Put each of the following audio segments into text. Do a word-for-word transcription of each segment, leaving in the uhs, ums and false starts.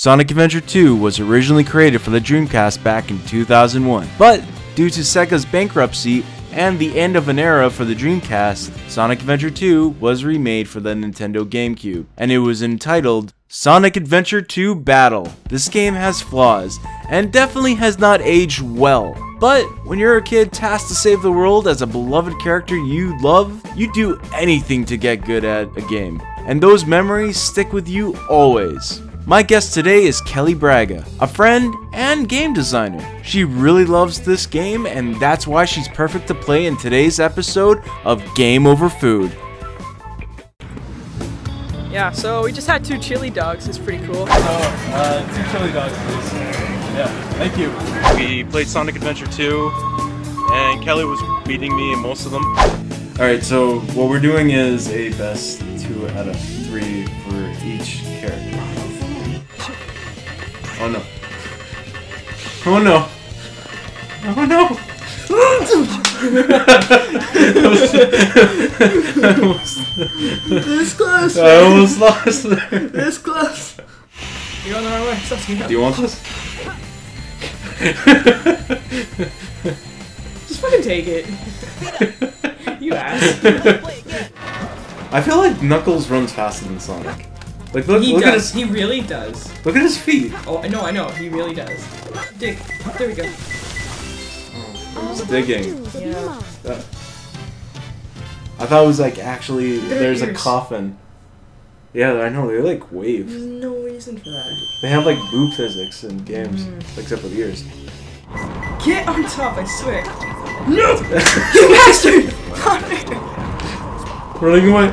Sonic Adventure two was originally created for the Dreamcast back in two thousand one, but due to Sega's bankruptcy and the end of an era for the Dreamcast, Sonic Adventure two was remade for the Nintendo GameCube, and it was entitled Sonic Adventure two Battle. This game has flaws, and definitely has not aged well. But when you're a kid tasked to save the world as a beloved character you love, you do anything to get good at a game, and those memories stick with you always. My guest today is Kelly Braga, a friend and game designer. She really loves this game, and that's why she's perfect to play in today's episode of Game Over Food. Yeah, so we just had two chili dogs. It's pretty cool. So, uh, two chili dogs, please. Yeah, thank you. We played Sonic Adventure two, and Kelly was beating me in most of them. Alright, so what we're doing is a best two out of three for each character. Oh no. Oh no. Oh no. I almost, this close. I almost lost there. This close. You're on the right way. Stop. Do you want this? Just fucking take it. You ass. I feel like Knuckles runs faster than Sonic. Like, look, he look does. At his, he really does. Look at his feet. Oh, I know, I know. He really does. Dig. There we go. Oh, I'm just digging. Yeah. Uh, I thought it was like actually they're there's ears. A coffin. Yeah, I know. They're like waves. There's no reason for that. They have like boob physics in games, mm. except with ears. Get on top, I swear. No! You bastard! Running away.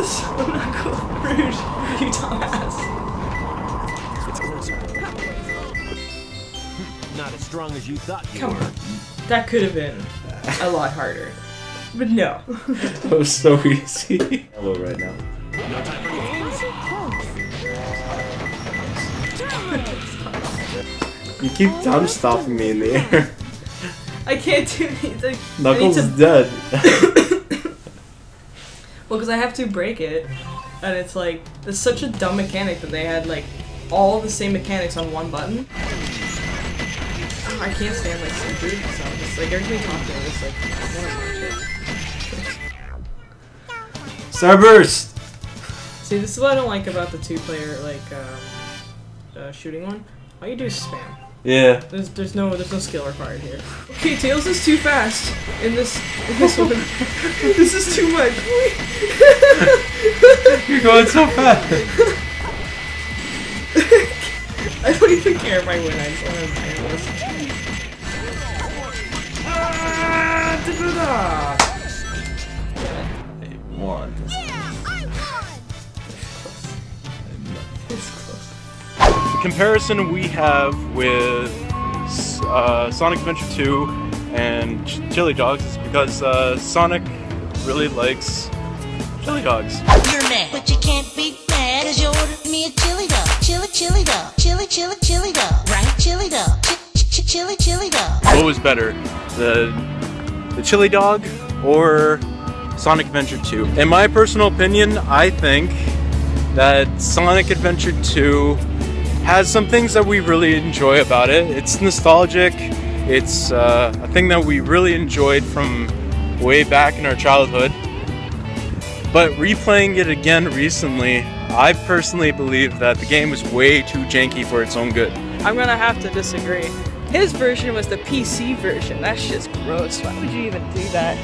So not cool. Rude. You dumbass. Not as strong as you thought you Come were. On. That could have been a lot harder. But no. That was so easy. Hello right now. No time for games. You keep time stopping me in the air. I can't do anything. Knuckles is dead. Well, because I have to break it, and it's like, it's such a dumb mechanic that they had like all the same mechanics on one button. Oh, I can't stand like some food, so I'm just like, everything talking, I'm just like, I don't know. Starburst! See, this is what I don't like about the two-player, like, um, uh, shooting one. All you do is spam. Yeah. There's, there's no there's no skill required here. Okay, Tails is too fast in this in this one. This is too much. You're going so fast. I don't even care if I win. I just want to buy this. Ah, da-da-da. Yeah. They won. Yeah, I won. It's close. Comparison we have with uh, Sonic Adventure two and ch chili dogs is because uh, Sonic really likes chili dogs. You're mad, but you can't be mad, cause you ordered me a chili dog, chili chili dog, chili chili chili dog, right? Chili dog, ch ch chili chili dog. What was better, the the chili dog or Sonic Adventure two? In my personal opinion, I think that Sonic Adventure two has some things that we really enjoy about it. It's nostalgic. It's uh, a thing that we really enjoyed from way back in our childhood. But replaying it again recently, I personally believe that the game was way too janky for its own good. I'm gonna have to disagree. His version was the P C version. That's just gross. Why would you even do that?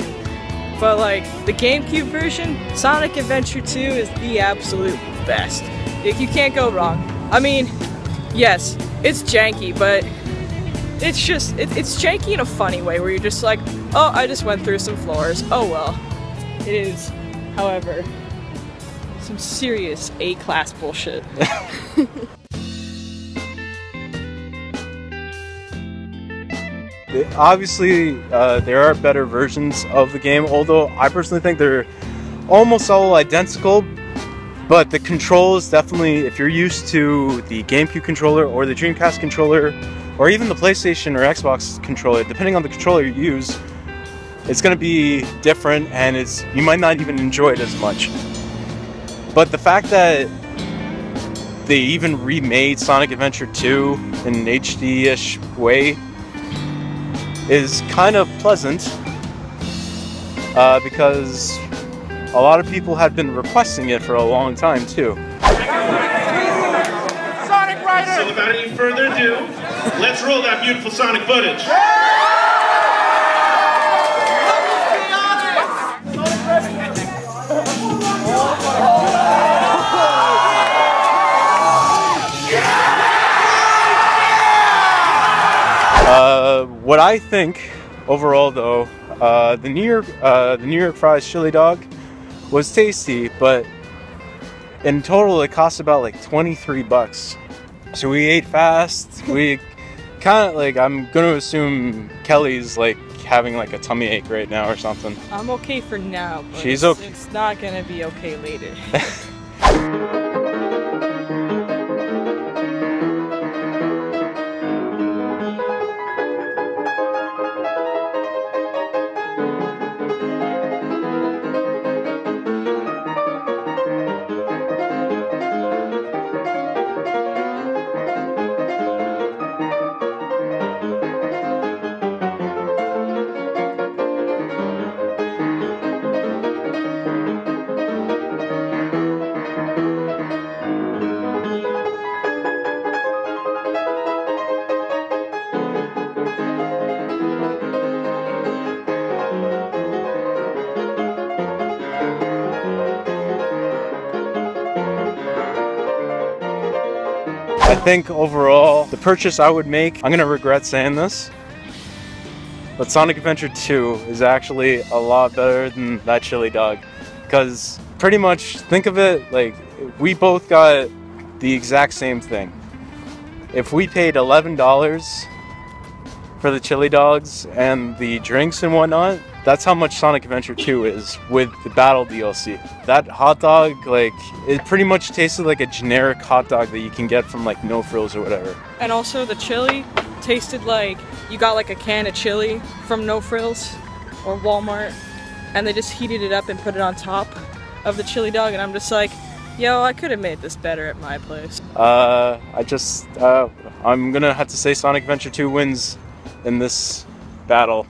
But like, the GameCube version, Sonic Adventure two is the absolute best. Like, you can't go wrong. I mean, yes, it's janky, but it's just, it, it's janky in a funny way where you're just like, oh, I just went through some floors, oh well. It is, however, some serious A-class bullshit. Obviously, uh, there are better versions of the game, although I personally think they're almost all identical. But the controls definitely, if you're used to the GameCube controller or the Dreamcast controller or even the PlayStation or Xbox controller, depending on the controller you use, it's going to be different and it's you might not even enjoy it as much. But the fact that They even remade Sonic Adventure two in an H D-ish way. Is kind of pleasant, uh, because a lot of people have been requesting it for a long time too. Sonic Rider! So without any further ado, let's roll that beautiful Sonic footage. Uh, what I think overall, though, uh, the New York, uh, the New York fries chili dog was tasty, but in total it cost about like twenty-three bucks. So we ate fast. We kind of like, I'm gonna assume Kelly's like having like a tummy ache right now or something. I'm okay for now. But she's okay. It's not gonna be okay later. I think overall, the purchase I would make, I'm gonna regret saying this, but Sonic Adventure two is actually a lot better than that chili dog. Because pretty much, think of it, like, we both got the exact same thing. If we paid eleven dollars for the chili dogs and the drinks and whatnot, that's how much Sonic Adventure two is with the Battle D L C. That hot dog, like, it pretty much tasted like a generic hot dog that you can get from like No Frills or whatever. And also the chili tasted like you got like a can of chili from No Frills or Walmart, and they just heated it up and put it on top of the chili dog, and I'm just like, yo, I could have made this better at my place. Uh, I just, uh, I'm gonna have to say Sonic Adventure two wins in this battle.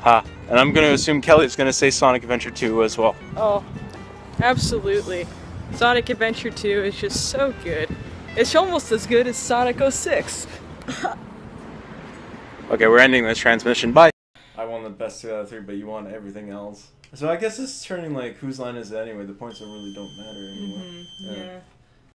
Ha. And I'm going to assume Kelly's going to say Sonic Adventure two as well. Oh, absolutely. Sonic Adventure two is just so good. It's almost as good as Sonic oh six. Okay, we're ending this transmission. Bye. I won the best two out of three, but you won everything else. So I guess it's turning like, whose line is it anyway? The points don't really don't matter anymore. Mm-hmm. Yeah. yeah.